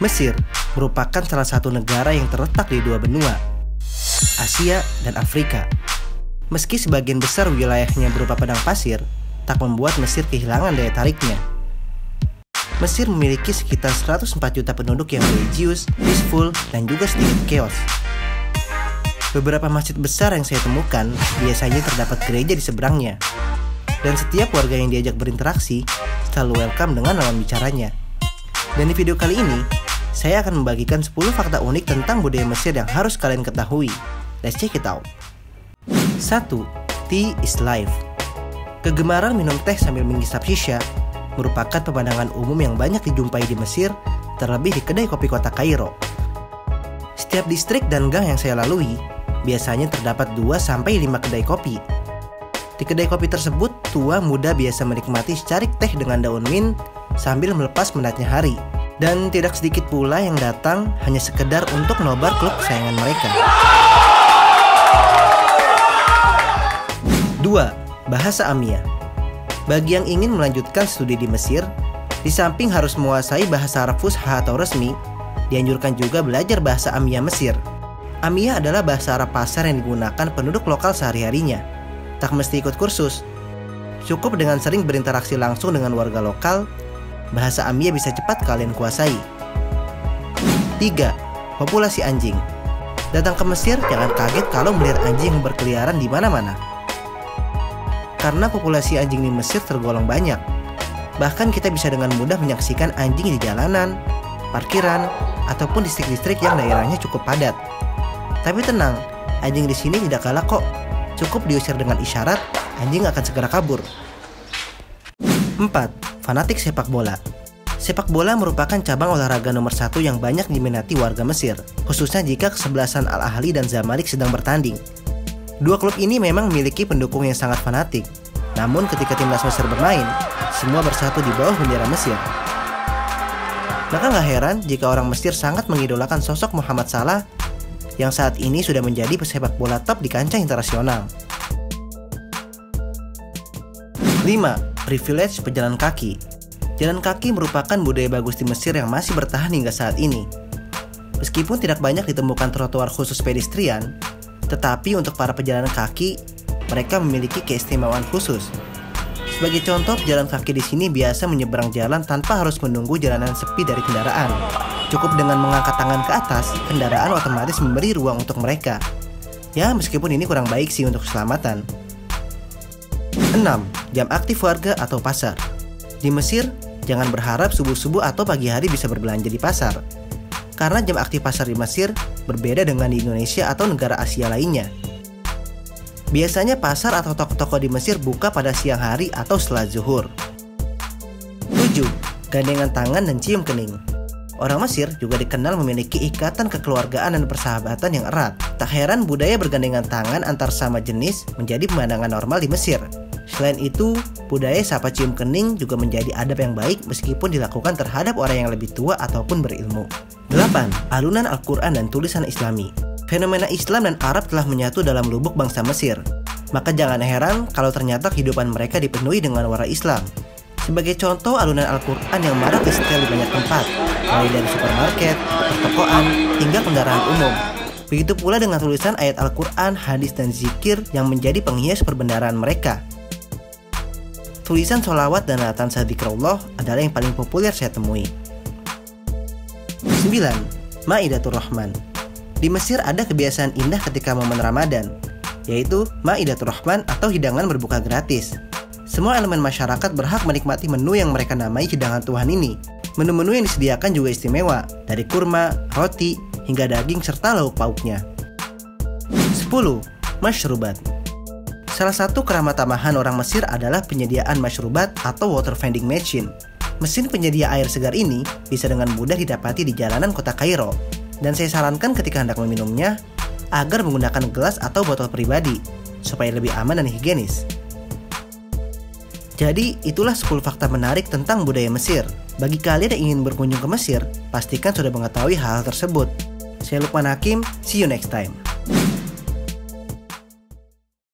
Mesir merupakan salah satu negara yang terletak di dua benua, Asia dan Afrika. Meski sebagian besar wilayahnya berupa padang pasir, tak membuat Mesir kehilangan daya tariknya. Mesir memiliki sekitar 104 juta penduduk yang religius, peaceful, dan juga sedikit chaos. Beberapa masjid besar yang saya temukan biasanya terdapat gereja di seberangnya. Dan setiap warga yang diajak berinteraksi selalu welcome dengan lawan bicaranya. Dan di video kali ini, saya akan membagikan 10 fakta unik tentang budaya Mesir yang harus kalian ketahui. Let's check it out. 1. Tea is life. Kegemaran minum teh sambil menghisap shisha merupakan pemandangan umum yang banyak dijumpai di Mesir, terlebih di kedai kopi kota Kairo. Setiap distrik dan gang yang saya lalui, biasanya terdapat 2-5 kedai kopi. Di kedai kopi tersebut, tua muda biasa menikmati secarik teh dengan daun mint sambil melepas menatnya hari. Dan tidak sedikit pula yang datang hanya sekedar untuk nobar klub kesayangan mereka. 2. Bahasa Amiyah. Bagi yang ingin melanjutkan studi di Mesir, di samping harus menguasai bahasa Arab fusha atau resmi, dianjurkan juga belajar bahasa Amiyah Mesir. Amiyah adalah bahasa Arab pasar yang digunakan penduduk lokal sehari-harinya. Tak mesti ikut kursus. Cukup dengan sering berinteraksi langsung dengan warga lokal, bahasa Amiyah bisa cepat kalian kuasai. 3. Populasi anjing. Datang ke Mesir, jangan kaget kalau melihat anjing yang berkeliaran di mana-mana. Karena populasi anjing di Mesir tergolong banyak. Bahkan kita bisa dengan mudah menyaksikan anjing di jalanan, parkiran, ataupun distrik-distrik yang daerahnya cukup padat. Tapi tenang, anjing di sini tidak kalah kok. Cukup diusir dengan isyarat, anjing akan segera kabur. 4. Fanatik sepak bola. Sepak bola merupakan cabang olahraga nomor satu yang banyak diminati warga Mesir, khususnya jika kesebelasan Al-Ahli dan Zamalek sedang bertanding. Dua klub ini memang memiliki pendukung yang sangat fanatik, namun ketika timnas Mesir bermain, semua bersatu di bawah bendera Mesir. Maka nggak heran jika orang Mesir sangat mengidolakan sosok Muhammad Salah, yang saat ini sudah menjadi pesepak bola top di kancah internasional. 5. Privilege pejalan kaki. Jalan kaki merupakan budaya bagus di Mesir yang masih bertahan hingga saat ini. Meskipun tidak banyak ditemukan trotoar khusus pedestrian, tetapi untuk para pejalan kaki, mereka memiliki keistimewaan khusus. Sebagai contoh, pejalan kaki di sini biasa menyeberang jalan tanpa harus menunggu jalanan sepi dari kendaraan. Cukup dengan mengangkat tangan ke atas, kendaraan otomatis memberi ruang untuk mereka. Ya, meskipun ini kurang baik sih untuk keselamatan. 6. Jam aktif warga atau pasar. Di Mesir, jangan berharap subuh-subuh atau pagi hari bisa berbelanja di pasar. Karena jam aktif pasar di Mesir berbeda dengan di Indonesia atau negara Asia lainnya. Biasanya pasar atau toko-toko di Mesir buka pada siang hari atau setelah zuhur. 7. Gandengan tangan dan cium kening. Orang Mesir juga dikenal memiliki ikatan kekeluargaan dan persahabatan yang erat. Tak heran budaya bergandengan tangan antar sama jenis menjadi pemandangan normal di Mesir. Selain itu, budaya sapa cium kening juga menjadi adab yang baik meskipun dilakukan terhadap orang yang lebih tua ataupun berilmu. 8. Alunan Al-Quran dan tulisan Islami. Fenomena Islam dan Arab telah menyatu dalam lubuk bangsa Mesir. Maka jangan heran kalau ternyata kehidupan mereka dipenuhi dengan warna Islam. Sebagai contoh, alunan Al-Quran yang marak disetel di banyak tempat, mulai dari supermarket, pertokoan, hingga kendaraan umum. Begitu pula dengan tulisan ayat Al-Quran, hadis, dan zikir yang menjadi penghias perbendaraan mereka. Tulisan sholawat dan latan zikrullah adalah yang paling populer saya temui. 9. Ma'idatur Rahman. Di Mesir ada kebiasaan indah ketika momen Ramadan, yaitu Ma'idatur Rahman atau hidangan berbuka gratis. Semua elemen masyarakat berhak menikmati menu yang mereka namai hidangan Tuhan ini. Menu-menu yang disediakan juga istimewa, dari kurma, roti, hingga daging serta lauk pauknya. 10. Mashrubat. Salah satu keramat tamahan orang Mesir adalah penyediaan mashrubat atau water vending machine. Mesin penyedia air segar ini bisa dengan mudah didapati di jalanan kota Kairo, dan saya sarankan ketika hendak meminumnya agar menggunakan gelas atau botol pribadi supaya lebih aman dan higienis. Jadi itulah 10 fakta menarik tentang budaya Mesir. Bagi kalian yang ingin berkunjung ke Mesir, pastikan sudah mengetahui hal tersebut. Saya Lukman Hakim, see you next time.